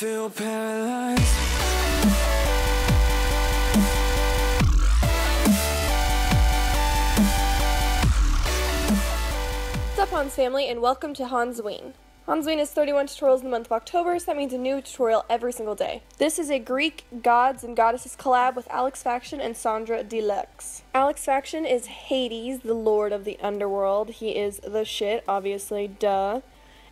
feel paralyzed. What's up, Hans family, and welcome to Hansween. Hansween is 31 tutorials in the month of October, so that means a new tutorial every single day. This is a Greek gods and goddesses collab with Alex Faction and Sonjdra Deluxe. Alex Faction is Hades, the lord of the underworld. He is the shit, obviously, duh.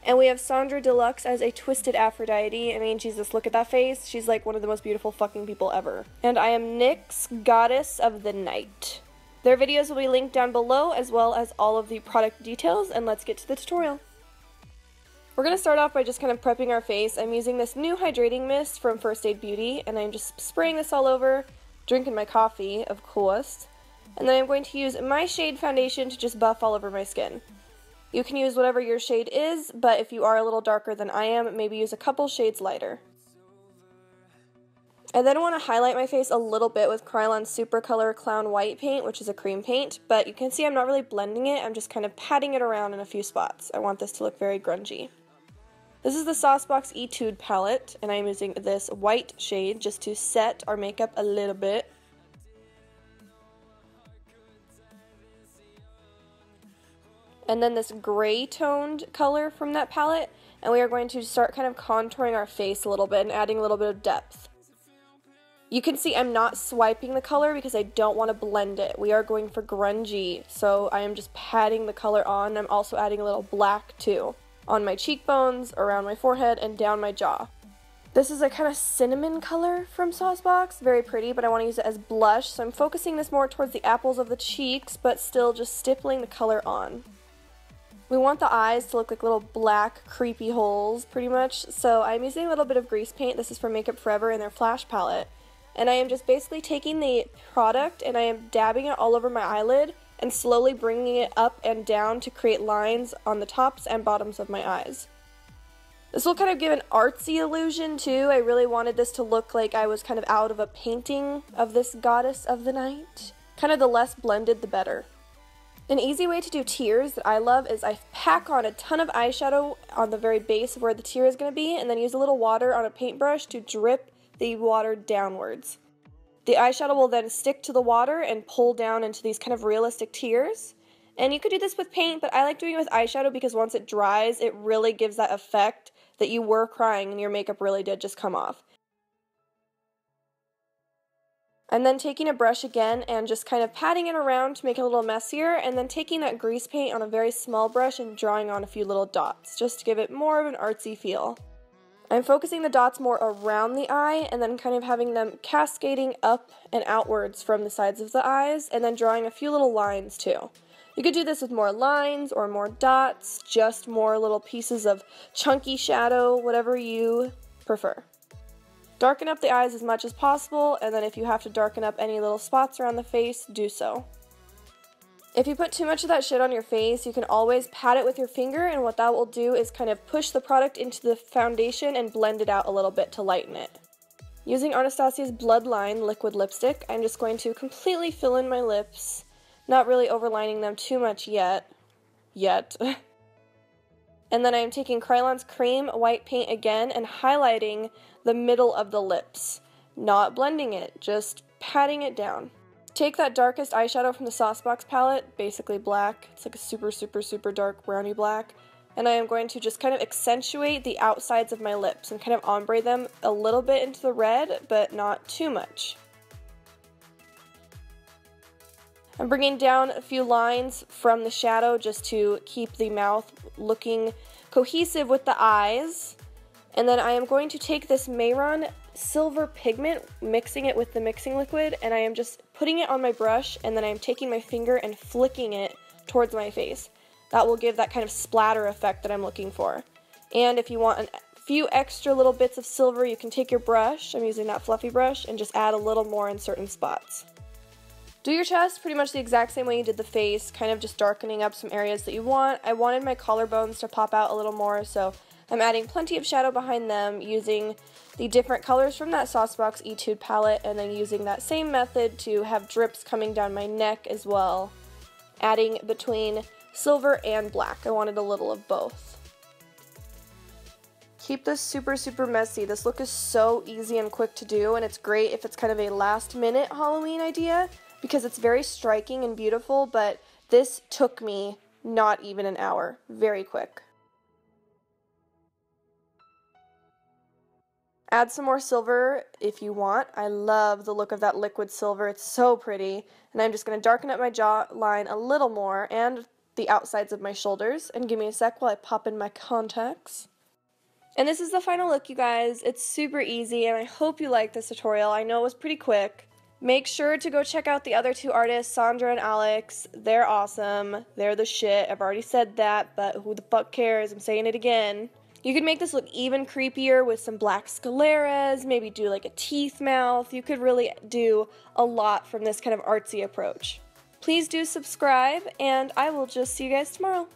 And we have Sonjdra Deluxe as a twisted Aphrodite. I mean, Jesus, look at that face. She's like one of the most beautiful fucking people ever. And I am Nyx, goddess of the night. Their videos will be linked down below, as well as all of the product details, and let's get to the tutorial. We're going to start off by just kind of prepping our face. I'm using this new hydrating mist from First Aid Beauty, and I'm just spraying this all over, drinking my coffee, of course. And then I'm going to use my shade foundation to just buff all over my skin. You can use whatever your shade is, but if you are a little darker than I am, maybe use a couple shades lighter. I then want to highlight my face a little bit with Krylon Supercolor Clown White paint, which is a cream paint, but you can see I'm not really blending it, I'm just kind of patting it around in a few spots. I want this to look very grungy. This is the Saucebox Etude palette, and I'm using this white shade just to set our makeup a little bit. And then this gray toned color from that palette, and we are going to start kind of contouring our face a little bit and adding a little bit of depth. You can see I'm not swiping the color because I don't want to blend it. We are going for grungy, so I am just patting the color on. I'm also adding a little black too, on my cheekbones, around my forehead, and down my jaw. This is a kind of cinnamon color from Saucebox, very pretty, but I want to use it as blush, so I'm focusing this more towards the apples of the cheeks, but still just stippling the color on. We want the eyes to look like little black, creepy holes, pretty much, so I'm using a little bit of grease paint. This is from Makeup Forever in their Flash Palette, and I am just basically taking the product and I am dabbing it all over my eyelid, and slowly bringing it up and down to create lines on the tops and bottoms of my eyes. This will kind of give an artsy illusion too. I really wanted this to look like I was kind of out of a painting of this goddess of the night. Kind of the less blended, the better. An easy way to do tears that I love is I pack on a ton of eyeshadow on the very base of where the tear is going to be, and then use a little water on a paintbrush to drip the water downwards. The eyeshadow will then stick to the water and pull down into these kind of realistic tears. And you could do this with paint, but I like doing it with eyeshadow because once it dries, it really gives that effect that you were crying and your makeup really did just come off. And then taking a brush again and just kind of patting it around to make it a little messier, and then taking that grease paint on a very small brush and drawing on a few little dots just to give it more of an artsy feel. I'm focusing the dots more around the eye and then kind of having them cascading up and outwards from the sides of the eyes, and then drawing a few little lines too. You could do this with more lines or more dots, just more little pieces of chunky shadow, whatever you prefer. Darken up the eyes as much as possible, and then if you have to darken up any little spots around the face, do so. If you put too much of that shit on your face, you can always pat it with your finger, and what that will do is kind of push the product into the foundation and blend it out a little bit to lighten it. Using Anastasia's Bloodline liquid lipstick, I'm just going to completely fill in my lips, not really overlining them too much yet. And then I'm taking Krylon's cream white paint again and highlighting the middle of the lips, not blending it, just patting it down. Take that darkest eyeshadow from the Saucebox palette, basically black, it's like a super, super, super dark brownie black, and I am going to just kind of accentuate the outsides of my lips and kind of ombre them a little bit into the red, but not too much. I'm bringing down a few lines from the shadow just to keep the mouth looking cohesive with the eyes, and then I am going to take this Meyron silver pigment, mixing it with the mixing liquid, and I am just putting it on my brush, and then I'm taking my finger and flicking it towards my face. That will give that kind of splatter effect that I'm looking for. And if you want a few extra little bits of silver, you can take your brush, I'm using that fluffy brush, and just add a little more in certain spots. Do your chest pretty much the exact same way you did the face, kind of just darkening up some areas that you want. I wanted my collarbones to pop out a little more, so I'm adding plenty of shadow behind them using the different colors from that Saucebox Etude palette, and then using that same method to have drips coming down my neck as well, adding between silver and black. I wanted a little of both. Keep this super, super messy. This look is so easy and quick to do, and it's great if it's kind of a last-minute Halloween idea because it's very striking and beautiful, but this took me not even an hour. Very quick. Add some more silver if you want. I love the look of that liquid silver. It's so pretty. And I'm just going to darken up my jawline a little more and the outsides of my shoulders. And give me a sec while I pop in my contacts. And this is the final look, you guys. It's super easy, and I hope you liked this tutorial. I know it was pretty quick. Make sure to go check out the other two artists, Sonjdra and Alex. They're awesome. They're the shit. I've already said that, but who the fuck cares? I'm saying it again. You could make this look even creepier with some black scaleras, maybe do like a teeth mouth. You could really do a lot from this kind of artsy approach. Please do subscribe, and I will just see you guys tomorrow.